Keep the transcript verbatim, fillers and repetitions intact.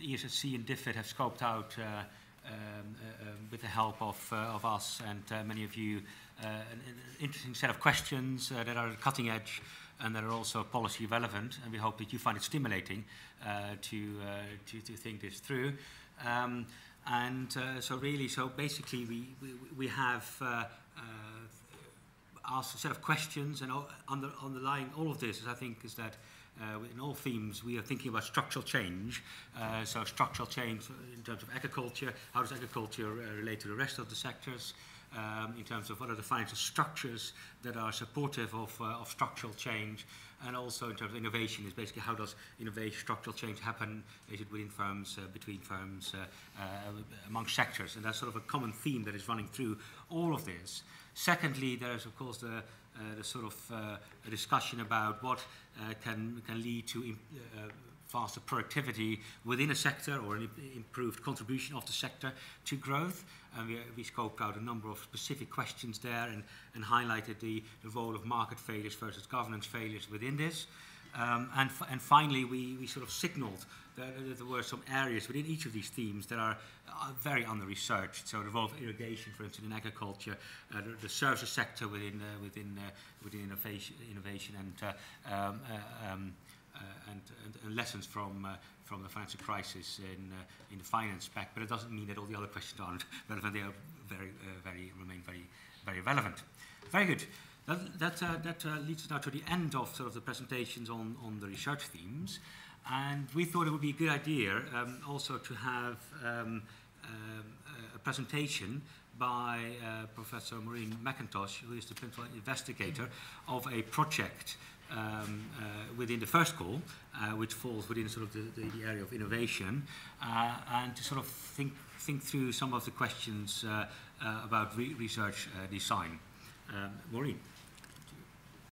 the E S R C and D F I D have scoped out uh, um, uh, with the help of, uh, of us and uh, many of you uh, an, an interesting set of questions uh, that are cutting edge and that are also policy relevant, and we hope that you find it stimulating uh, to, uh, to, to think this through. Um, and uh, so really, so basically we, we, we have uh, uh, asked a set of questions, and under, underlying all of this, is, I think, is that Uh, in all themes, we are thinking about structural change. Uh, so structural change in terms of agriculture, how does agriculture uh, relate to the rest of the sectors? Um, in terms of what are the financial structures that are supportive of, uh, of structural change, and also in terms of innovation, is basically how does innovation, structural change happen? Is it within firms, uh, between firms, uh, uh, among sectors? And that's sort of a common theme that is running through all of this. Secondly, there is, of course, the Uh, the sort of uh, a discussion about what uh, can can lead to imp uh, faster productivity within a sector, or an improved contribution of the sector to growth. And we, we scoped out a number of specific questions there, and, and highlighted the, the role of market failures versus governance failures within this. Um, and, f and finally, we, we sort of signaled that, that there were some areas within each of these themes that are uh, very under-researched. So the role of irrigation, for instance, in agriculture, uh, the, the services sector within uh, within uh, within innovation, innovation and, uh, um, uh, um, uh, and, and and lessons from uh, from the financial crisis in uh, in the finance pact. But it doesn't mean that all the other questions aren't relevant. They are very uh, very remain very very relevant. Very good. That, that, uh, that uh, leads us now to the end of sort of the presentations on, on the research themes, and we thought it would be a good idea um, also to have um, um, a presentation by uh, Professor Maureen McIntosh, who is the principal investigator of a project um, uh, within the first call, uh, which falls within sort of the, the, the area of innovation, uh, and to sort of think, think through some of the questions uh, uh, about re research uh, design. Um, Maureen.